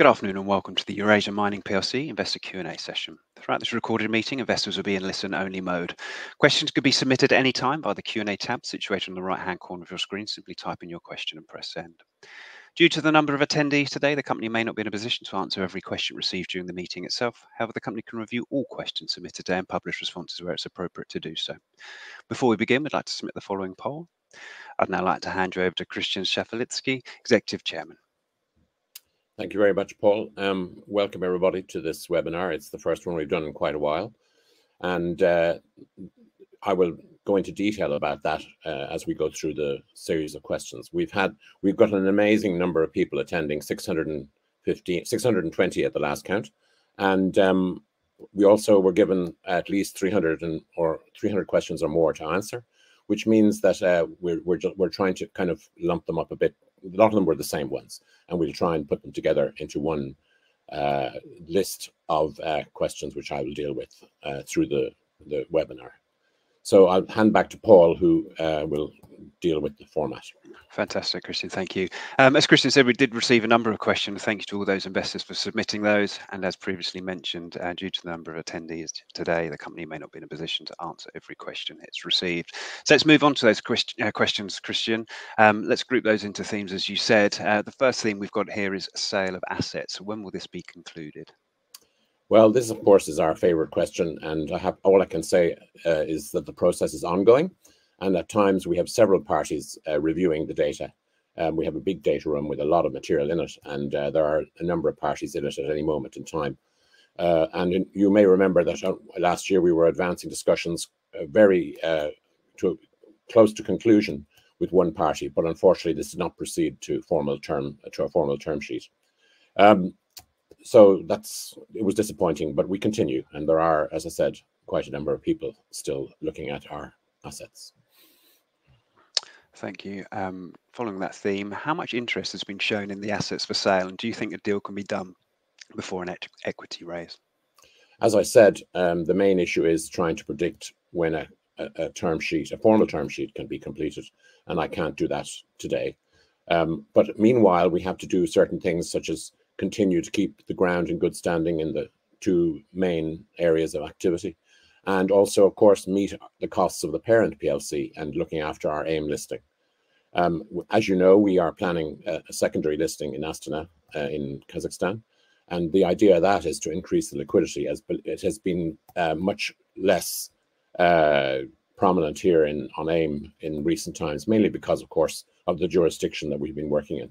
Good afternoon and welcome to the Eurasia Mining PLC Investor Q&A session. Throughout this recorded meeting, investors will be in listen-only mode. Questions could be submitted any time by the Q&A tab situated on the right-hand corner of your screen. Simply type in your question and press send. Due to the number of attendees today, the company may not be in a position to answer every question received during the meeting itself. However, the company can review all questions submitted today and publish responses where it's appropriate to do so. Before we begin, we'd like to submit the following poll. I'd now like to hand you over to Christian Shafalitsky, Executive Chairman. Thank you very much, Paul. Welcome everybody to this webinar. It's the first one we've done in quite a while. And I will go into detail about that as we go through the series of questions. We've got an amazing number of people attending, 620 at the last count. And we also were given at least 300 questions or more to answer, which means that we're trying to kind of lump them up a bit. A lot of them were the same ones, and we'll try and put them together into one list of questions, which I will deal with through the webinar. So I'll hand back to Paul, who will deal with the format. Fantastic, Christian. Thank you. As Christian said, we did receive a number of questions. Thank you to all those investors for submitting those. And as previously mentioned, due to the number of attendees today, the company may not be in a position to answer every question it's received. So let's move on to those questions, Christian. Let's group those into themes, as you said. The first theme we've got here is sale of assets. When will this be concluded? Well, this, of course, is our favorite question, and all I can say is that the process is ongoing, and at times we have several parties reviewing the data. We have a big data room with a lot of material in it, and there are a number of parties in it at any moment in time. You may remember that last year we were advancing discussions very close to conclusion with one party, but unfortunately this did not proceed to a formal term sheet. So it was disappointing, but we continue. And there are, as I said, quite a number of people still looking at our assets. Thank you. Following that theme, how much interest has been shown in the assets for sale? And do you think a deal can be done before an equity raise? As I said, the main issue is trying to predict when a formal term sheet can be completed. And I can't do that today. But meanwhile, we have to do certain things such as continue to keep the ground in good standing in the two main areas of activity, and also, of course, meet the costs of the parent PLC and looking after our AIM listing. As you know, we are planning a secondary listing in Astana in Kazakhstan, and the idea of that is to increase the liquidity, as it has been much less prominent here on AIM in recent times, mainly because, of course, of the jurisdiction that we've been working in.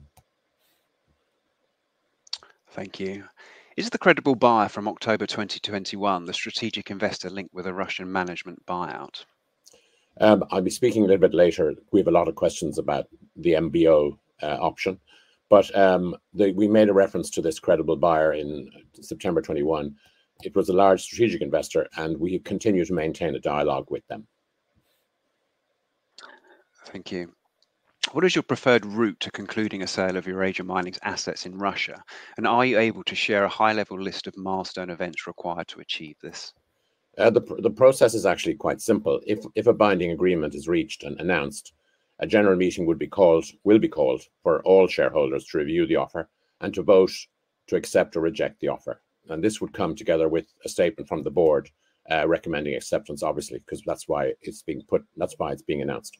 Thank you. Is the credible buyer from October 2021 the strategic investor linked with a Russian management buyout? I'll be speaking a little bit later. We have a lot of questions about the MBO option, but we made a reference to this credible buyer in September 21. It was a large strategic investor, and we continue to maintain a dialogue with them. Thank you. What is your preferred route to concluding a sale of Eurasia Mining's assets in Russia? And are you able to share a high-level list of milestone events required to achieve this? The process is actually quite simple. If a binding agreement is reached and announced, a general meeting will be called for all shareholders to review the offer and to vote to accept or reject the offer. And this would come together with a statement from the board recommending acceptance, obviously, because that's why it's being announced.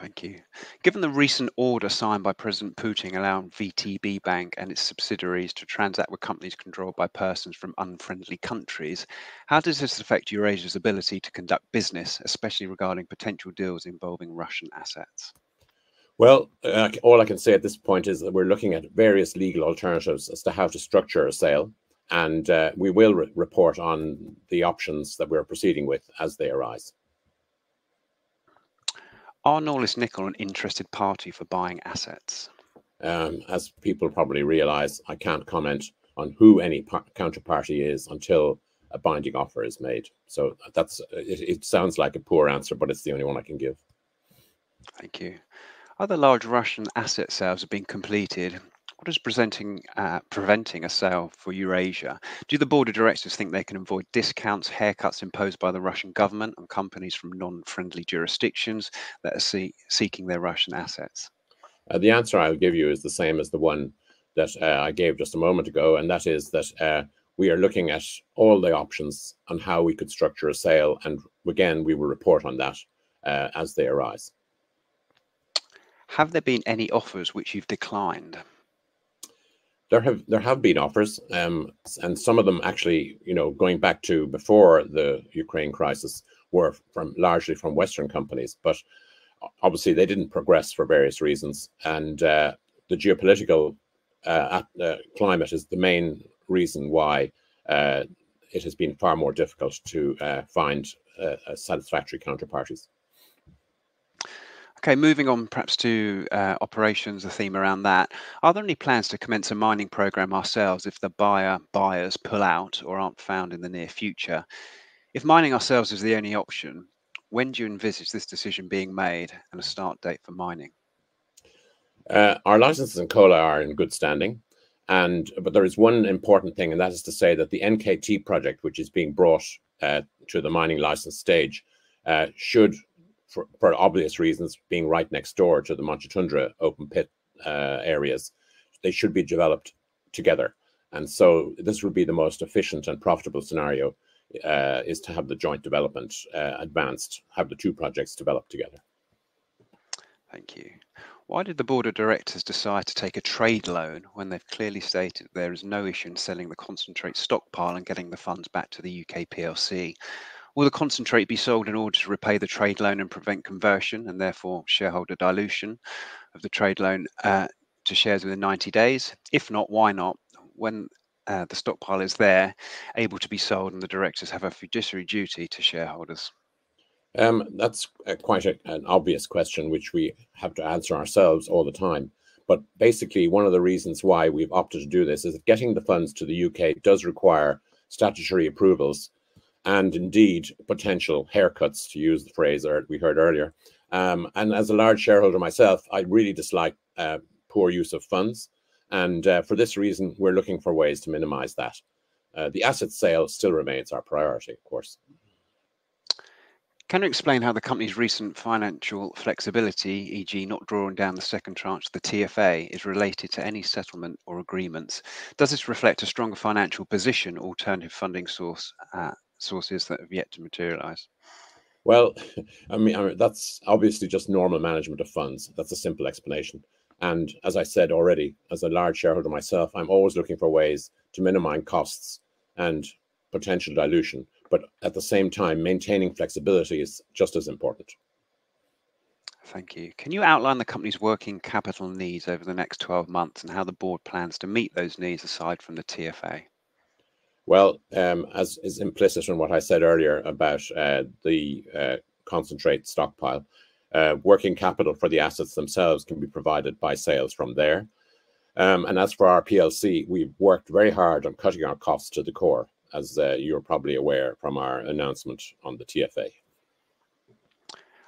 Thank you. Given the recent order signed by President Putin allowing VTB Bank and its subsidiaries to transact with companies controlled by persons from unfriendly countries, how does this affect Eurasia's ability to conduct business, especially regarding potential deals involving Russian assets? Well, all I can say at this point is that we're looking at various legal alternatives as to how to structure a sale, and we will report on the options that we're proceeding with as they arise. Are Norlys Nickel an interested party for buying assets? As people probably realise, I can't comment on who any counterparty is until a binding offer is made. So it sounds like a poor answer, but it's the only one I can give. Thank you. Other large Russian asset sales have been completed. What is preventing a sale for Eurasia? Do the board of directors think they can avoid discounts, haircuts imposed by the Russian government on companies from non-friendly jurisdictions that are seeking their Russian assets? The answer I'll give you is the same as the one that I gave just a moment ago, and that is that we are looking at all the options on how we could structure a sale, and again, we will report on that as they arise. Have there been any offers which you've declined? There have been offers, and some of them actually, you know, going back to before the Ukraine crisis, were from largely from Western companies, but obviously they didn't progress for various reasons, and the geopolitical climate is the main reason why it has been far more difficult to find satisfactory counterparties. Okay, moving on perhaps to operations, the theme around that. Are there any plans to commence a mining program ourselves if the buyers pull out or aren't found in the near future? If mining ourselves is the only option, when do you envisage this decision being made and a start date for mining? Our licenses in Kola are in good standing, but there is one important thing, and that is to say that the NKT project, which is being brought to the mining license stage, should, for obvious reasons, being right next door to the Monchetundra open pit areas, they should be developed together. And so this would be the most efficient and profitable scenario, is to have the joint development advanced, have the two projects developed together. Thank you. Why did the board of directors decide to take a trade loan when they've clearly stated there is no issue in selling the concentrate stockpile and getting the funds back to the UK PLC? Will the concentrate be sold in order to repay the trade loan and prevent conversion and therefore shareholder dilution of the trade loan to shares within 90 days? If not, why not? When the stockpile is there, able to be sold, and the directors have a fiduciary duty to shareholders? That's quite an obvious question, which we have to answer ourselves all the time. But basically, one of the reasons why we've opted to do this is that getting the funds to the UK does require statutory approvals and indeed potential haircuts, to use the phrase we heard earlier. And as a large shareholder myself, I really dislike poor use of funds. And for this reason, we're looking for ways to minimize that. The asset sale still remains our priority, of course. Can you explain how the company's recent financial flexibility, e.g. not drawing down the second tranche of the TFA, is related to any settlement or agreements? Does this reflect a stronger financial position, alternative funding sources that have yet to materialize? Well, I mean, that's obviously just normal management of funds. That's a simple explanation. And as I said already, as a large shareholder myself, I'm always looking for ways to minimize costs and potential dilution. But at the same time, maintaining flexibility is just as important. Thank you. Can you outline the company's working capital needs over the next 12 months and how the board plans to meet those needs aside from the TFA? Well, as is implicit in what I said earlier about the concentrate stockpile, working capital for the assets themselves can be provided by sales from there. And as for our PLC, we've worked very hard on cutting our costs to the core, as you're probably aware from our announcement on the TFA.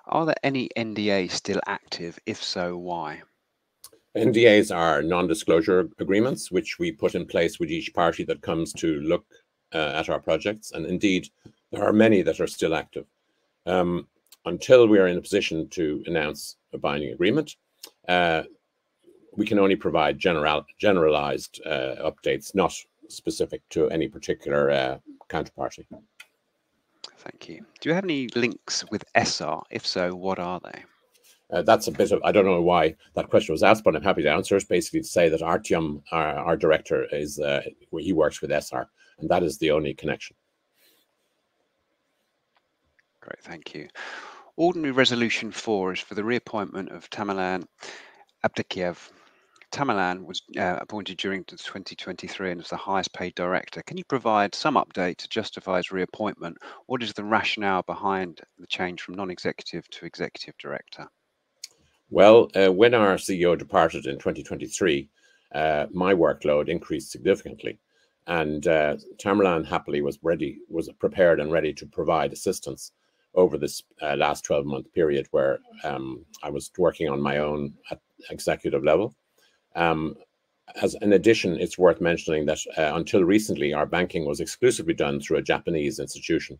Are there any NDAs still active? If so, why? NDAs are non-disclosure agreements, which we put in place with each party that comes to look at our projects. And indeed, there are many that are still active. Until we are in a position to announce a binding agreement, we can only provide generalized updates, not specific to any particular counterparty. Thank you. Do you have any links with ESSAR? If so, what are they? That's a bit of, I don't know why that question was asked, but I'm happy to answer. It's basically to say that Artyom, our director, is he works with ESSAR, and that is the only connection. Great, thank you. Ordinary Resolution 4 is for the reappointment of Tamalan Abdikiev. Tamerlan was appointed during 2023 and was the highest paid director. Can you provide some update to justify his reappointment? What is the rationale behind the change from non-executive to executive director? Well, when our CEO departed in 2023, my workload increased significantly. And Tamerlan happily was prepared and ready to provide assistance over this last 12-month period where I was working on my own at executive level. As an addition, it's worth mentioning that until recently, our banking was exclusively done through a Japanese institution,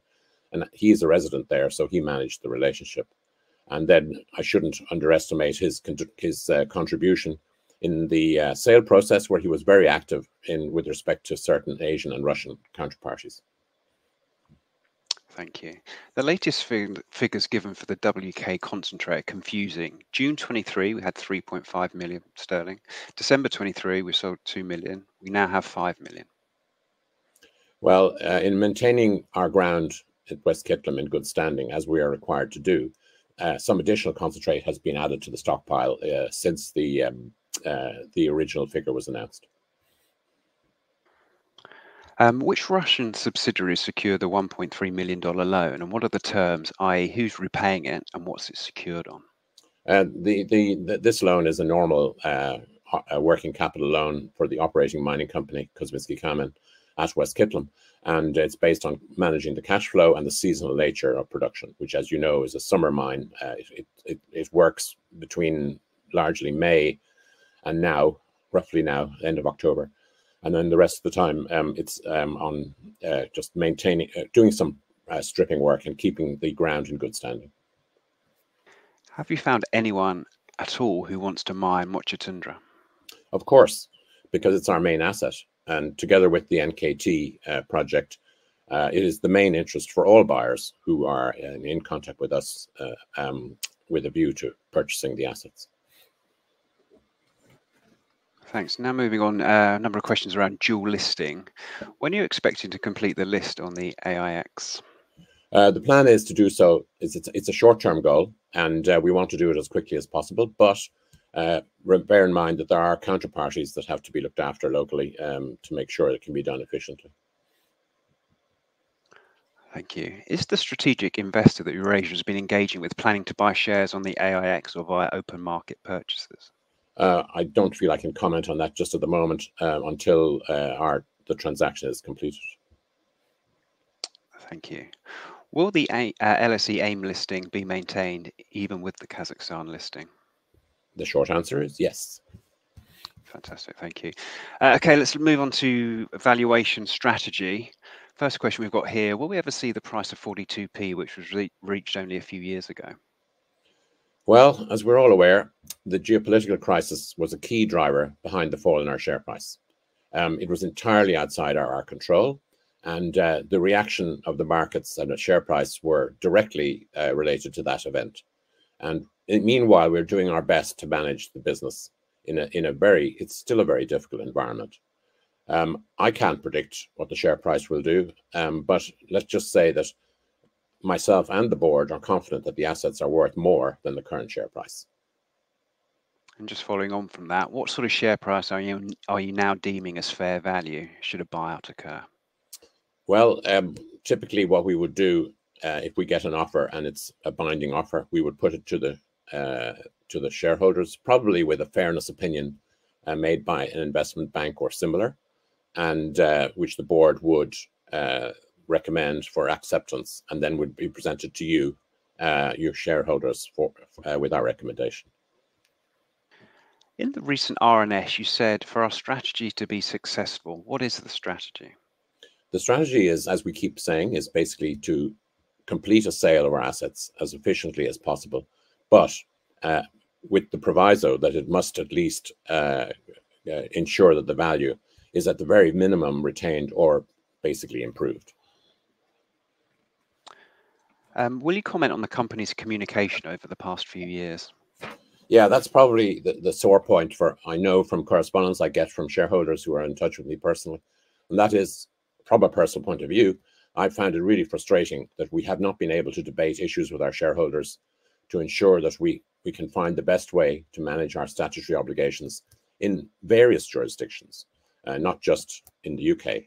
and he is a resident there, so he managed the relationship. And then I shouldn't underestimate his contribution in the sale process, where he was very active in with respect to certain Asian and Russian counterparties. Thank you. The latest figures given for the WK concentrate are confusing. June 23, we had 3.5 million sterling. December 23, we sold 2 million. We now have 5 million. Well, in maintaining our ground at West Ketlam in good standing, as we are required to do, some additional concentrate has been added to the stockpile since the original figure was announced. Which Russian subsidiaries secure the $1.3 million loan, and what are the terms, i.e. who's repaying it and what's it secured on? This loan is a normal working capital loan for the operating mining company, Kozminsky-Kamen, at West Ketlam, and it's based on managing the cash flow and the seasonal nature of production, which, as you know, is a summer mine. It works between largely May and now, roughly now, end of October. And then the rest of the time, it's on just maintaining, doing some stripping work and keeping the ground in good standing. Have you found anyone at all who wants to mine Monchetundra? Of course, because it's our main asset. And together with the NKT project, it is the main interest for all buyers who are in contact with us with a view to purchasing the assets. Thanks. Now moving on, a number of questions around dual listing. When are you expecting to complete the list on the AIX? The plan is to do so. It's a short-term goal, and we want to do it as quickly as possible. But bear in mind that there are counterparties that have to be looked after locally to make sure it can be done efficiently. Thank you. Is the strategic investor that Eurasia has been engaging with planning to buy shares on the AIX or via open market purchases? I don't feel I can comment on that just at the moment until the transaction is completed. Thank you. Will the LSE AIM listing be maintained even with the Kazakhstan listing? The short answer is yes. Fantastic, thank you. Okay, let's move on to valuation strategy. First question we've got here, will we ever see the price of 42p, which was reached only a few years ago? Well, as we're all aware, the geopolitical crisis was a key driver behind the fall in our share price. It was entirely outside our control, and the reaction of the markets and the share price were directly related to that event. And meanwhile, we're doing our best to manage the business it's still a very difficult environment. I can't predict what the share price will do, but let's just say that myself and the board are confident that the assets are worth more than the current share price. And just following on from that, what sort of share price are you now deeming as fair value should a buyout occur? Well, typically what we would do if we get an offer and it's a binding offer, we would put it to the shareholders, probably with a fairness opinion made by an investment bank or similar, and which the board would recommend for acceptance, and then would be presented to you, your shareholders, with our recommendation. In the recent RNS, you said for our strategy to be successful, what is the strategy? The strategy is, as we keep saying, is basically to complete a sale of our assets as efficiently as possible, but with the proviso that it must at least ensure that the value is at the very minimum retained or basically improved. Will you comment on the company's communication over the past few years? Yeah, that's probably the sore point I know from correspondence I get from shareholders who are in touch with me personally. And that is, from a personal point of view, I found it really frustrating that we have not been able to debate issues with our shareholders to ensure that we can find the best way to manage our statutory obligations in various jurisdictions, not just in the UK,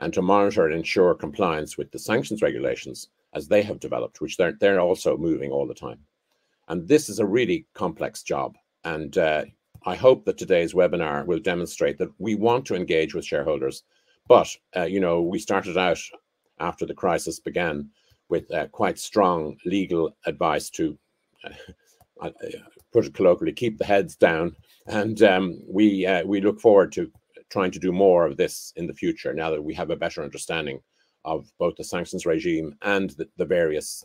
and to monitor and ensure compliance with the sanctions regulations as they have developed, which they're also moving all the time. And this is a really complex job. And I hope that today's webinar will demonstrate that we want to engage with shareholders. But, you know, we started out after the crisis began with quite strong legal advice to, put it colloquially, keep the heads down. And we look forward to trying to do more of this in the future now that we have a better understanding of both the sanctions regime and the various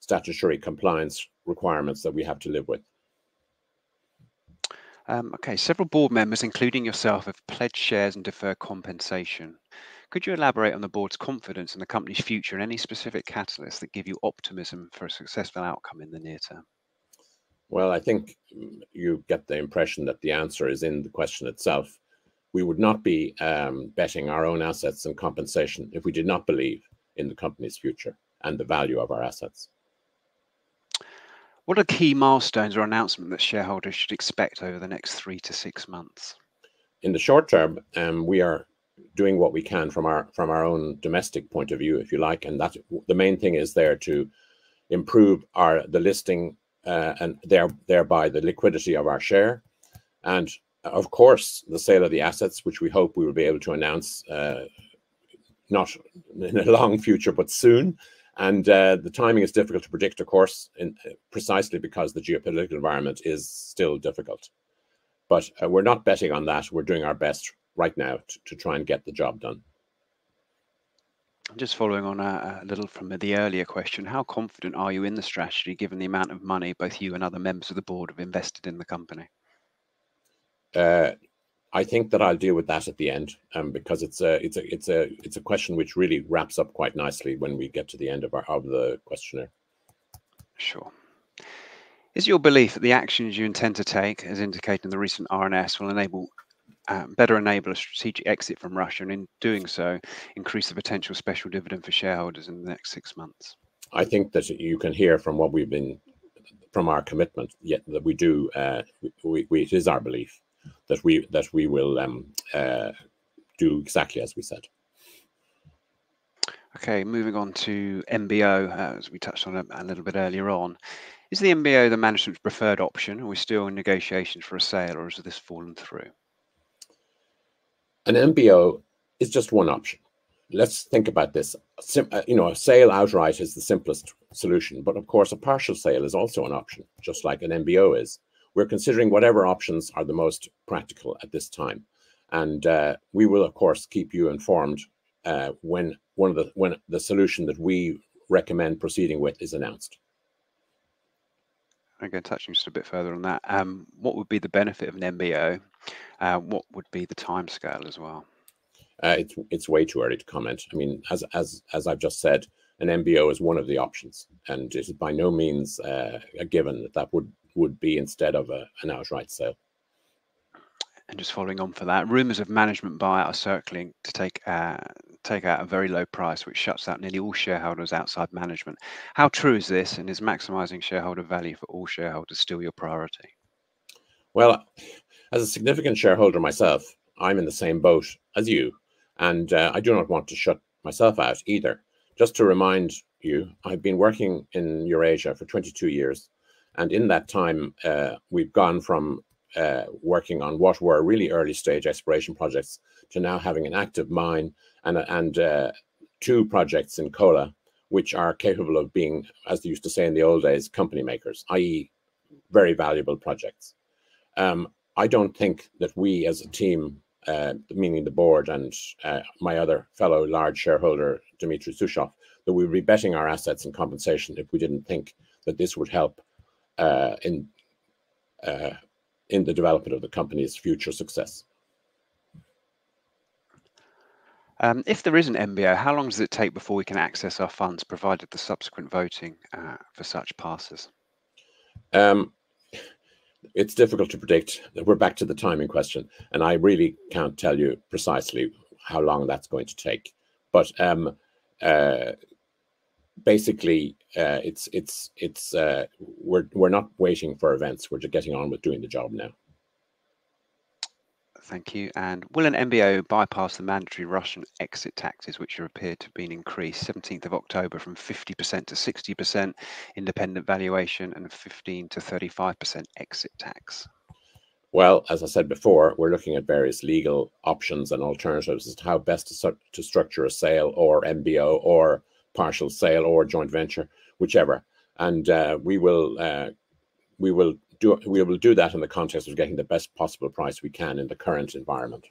statutory compliance requirements that we have to live with. Okay, several board members, including yourself, have pledged shares and deferred compensation. Could you elaborate on the board's confidence in the company's future and any specific catalysts that give you optimism for a successful outcome in the near term? Well, I think you get the impression that the answer is in the question itself. We would not be betting our own assets and compensation if we did not believe in the company's future and the value of our assets. What are key milestones or announcements that shareholders should expect over the next 3 to 6 months? In the short term, we are doing what we can from our own domestic point of view, if you like, and that the main thing is there to improve the listing and thereby the liquidity of our share, and of course the sale of the assets, which we hope we will be able to announce not in a long future but soon. And the timing is difficult to predict, of course, precisely because the geopolitical environment is still difficult. But we're not betting on that. We're doing our best right now to try and get the job done. Just following on a little from the earlier question, how confident are you in the strategy, given the amount of money both you and other members of the board have invested in the company? I think that I'll deal with that at the end, because it's a question which really wraps up quite nicely when we get to the end of the questionnaire. Sure. Is your belief that the actions you intend to take, as indicated in the recent RNS, will better enable a strategic exit from Russia, and in doing so, increase the potential special dividend for shareholders in the next 6 months? I think that you can hear from what we've been, from our commitment, yet that we do. It is our belief that we will do exactly as we said. Okay, moving on to MBO, as we touched on a little bit earlier on. Is the MBO the management's preferred option? Are we still in negotiations for a sale, or has this fallen through? An MBO is just one option. Let's think about this. A sale outright is the simplest solution, but of course a partial sale is also an option, just like an MBO is. We're considering whatever options are the most practical at this time, and we will, of course, keep you informed when the solution that we recommend proceeding with is announced. I'm going to touch just a bit further on that. What would be the benefit of an MBO? What would be the timescale as well? It's way too early to comment. I mean, as I've just said, an MBO is one of the options, and it is by no means a given that that would be instead of an outright sale. And just following on for that, rumours of management buyout are circling to take out a very low price, which shuts out nearly all shareholders outside management. How true is this, and is maximising shareholder value for all shareholders still your priority? Well, as a significant shareholder myself, I'm in the same boat as you, and I do not want to shut myself out either. Just to remind you, I've been working in Eurasia for 22 years. And in that time, we've gone from working on what were really early stage exploration projects to now having an active mine and two projects in Kola, which are capable of being, as they used to say in the old days, company makers, i.e. very valuable projects. I don't think that we as a team, meaning the board and my other fellow large shareholder, Dmitry Sushov, that we would be betting our assets and compensation if we didn't think that this would help in the development of the company's future success. If there is an MBO, how long does it take before we can access our funds, provided the subsequent voting for such passes? It's difficult to predict. We're back to the timing question, and I really can't tell you precisely how long that's going to take. But basically, we're not waiting for events. We're just getting on with doing the job now. Thank you. And will an MBO bypass the mandatory Russian exit taxes, which appear to have been increased 17th of October from 50% to 60% independent valuation and 15 to 35% exit tax? Well, as I said before, we're looking at various legal options and alternatives as to how best to structure a sale or MBO or partial sale or joint venture, whichever, and we will do that in the context of getting the best possible price we can in the current environment.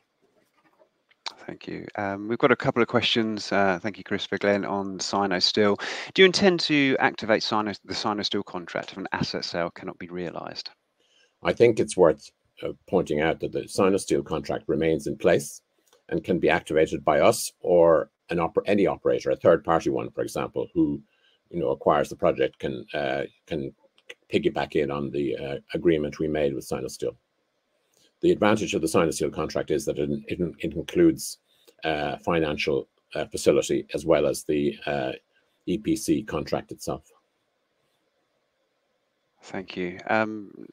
Thank you. We've got a couple of questions. Thank you, Christopher Glenn, on Sinosteel. Do you intend to activate the Sinosteel contract if an asset sale cannot be realised? I think it's worth pointing out that the Sinosteel contract remains in place and can be activated by us or any operator, a third-party one, for example, who acquires the project can piggyback in on the agreement we made with Sinosteel. The advantage of the Sinosteel contract is that it includes financial facility as well as the EPC contract itself. Thank you.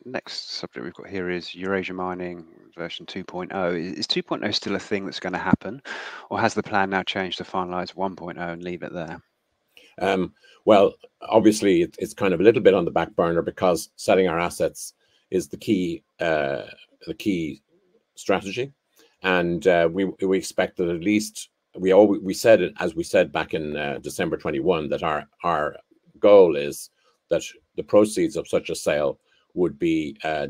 Next subject we've got here is Eurasia Mining version 2.0. Is 2.0 still a thing that's going to happen, or has the plan now changed to finalise 1.0 and leave it there? Well, obviously, it's kind of a little bit on the back burner because selling our assets is the key strategy, and we expect that at least we said, as we said back in December 21, that our goal is that the proceeds of such a sale would be at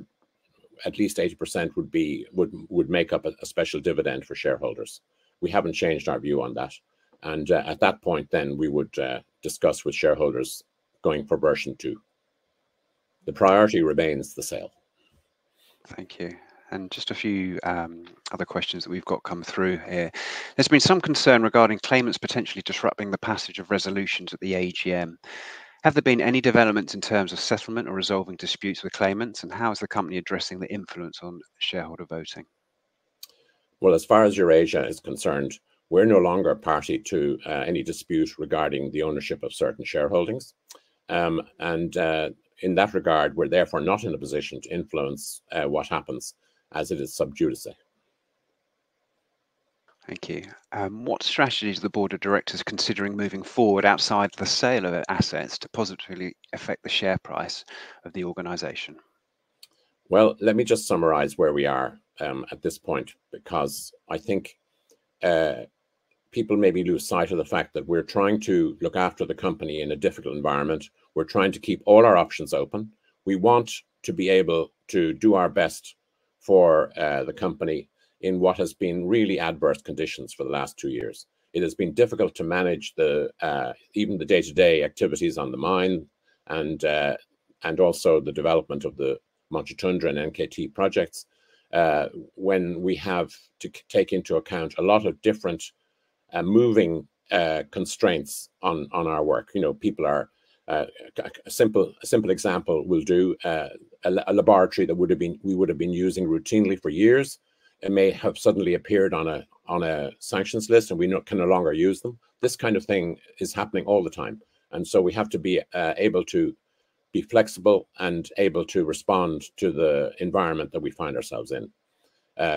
least 80% would make up a special dividend for shareholders. We haven't changed our view on that, and at that point, then we would discuss with shareholders going for version 2. The priority remains the sale. Thank you. And just a few other questions that we've got come through here. There's been some concern regarding claimants potentially disrupting the passage of resolutions at the AGM. Have there been any developments in terms of settlement or resolving disputes with claimants, and how is the company addressing the influence on shareholder voting? Well, as far as Eurasia is concerned, we're no longer party to any dispute regarding the ownership of certain shareholdings. In that regard, we're therefore not in a position to influence what happens, as it is sub judice. Thank you. What strategies is the board of directors considering moving forward outside the sale of assets to positively affect the share price of the organisation? Well, let me just summarise where we are at this point, because I think people maybe lose sight of the fact that we're trying to look after the company in a difficult environment. We're trying to keep all our options open. We want to be able to do our best for the company in what has been really adverse conditions for the last 2 years. It has been difficult to manage the even the day-to-day activities on the mine, and also the development of the Monchetundra and NKT projects, when we have to take into account a lot of different moving constraints on our work. People are a simple example will do. A laboratory that we would have been using routinely for years, it may have suddenly appeared on a sanctions list, and we can no longer use them. This kind of thing is happening all the time, and so we have to be able to be flexible and able to respond to the environment that we find ourselves in.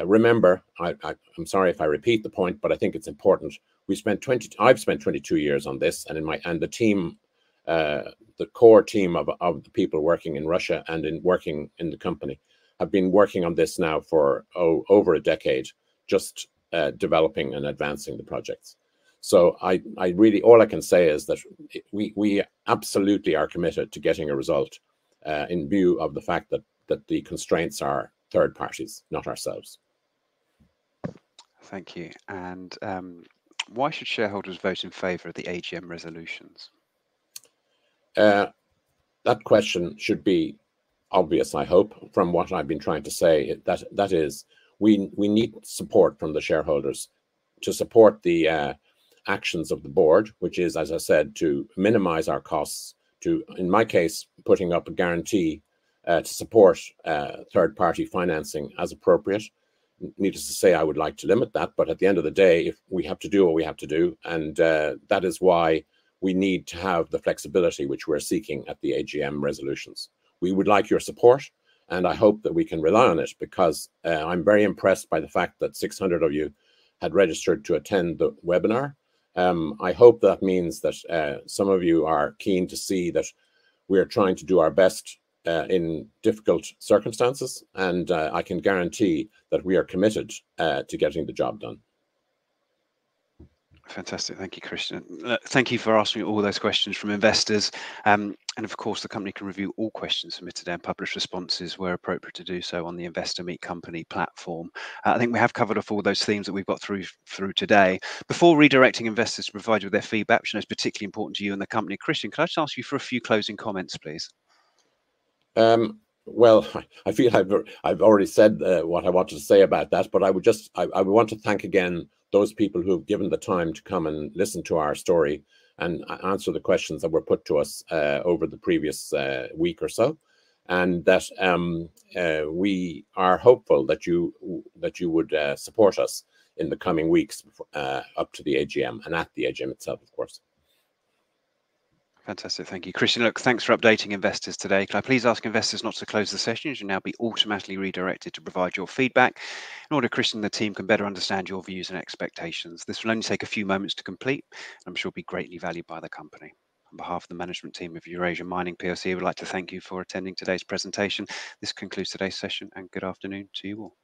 Remember, I'm sorry if I repeat the point, but I think it's important. I've spent 22 years on this, and the team. The core team of the people working in Russia and working in the company have been working on this now for over a decade, just developing and advancing the projects. So I really, all I can say is that we absolutely are committed to getting a result in view of the fact that the constraints are third parties, not ourselves. Thank you. And why should shareholders vote in favour of the AGM resolutions? That question should be obvious, I hope, from what I've been trying to say. That is, we need support from the shareholders to support the actions of the board, which is, as I said, to minimise our costs, to, in my case, putting up a guarantee to support third-party financing as appropriate. Needless to say, I would like to limit that, but at the end of the day, if we have to do what we have to do, and that is why we need to have the flexibility which we're seeking at the AGM resolutions. We would like your support, and I hope that we can rely on it, because I'm very impressed by the fact that 600 of you had registered to attend the webinar. I hope that means that some of you are keen to see that we are trying to do our best in difficult circumstances, and I can guarantee that we are committed to getting the job done. Fantastic. Thank you, Christian. Thank you for asking all those questions from investors. And of course, the company can review all questions submitted and publish responses where appropriate to do so on the Investor Meet Company platform. I think we have covered off all those themes that we've got through today. Before redirecting investors to provide you with their feedback, which is particularly important to you and the company, Christian, can I just ask you for a few closing comments, please? Well, I feel I've already said what I wanted to say about that, but I would just I want to thank again those people who have given the time to come and listen to our story and answer the questions that were put to us over the previous week or so, and that we are hopeful that you would support us in the coming weeks up to the AGM and at the AGM itself, of course. Fantastic. Thank you, Christian. Look, thanks for updating investors today. Can I please ask investors not to close the session? You should now be automatically redirected to provide your feedback in order Christian and the team can better understand your views and expectations. This will only take a few moments to complete, and I'm sure will be greatly valued by the company. On behalf of the management team of Eurasia Mining PLC, I would like to thank you for attending today's presentation. This concludes today's session, and good afternoon to you all.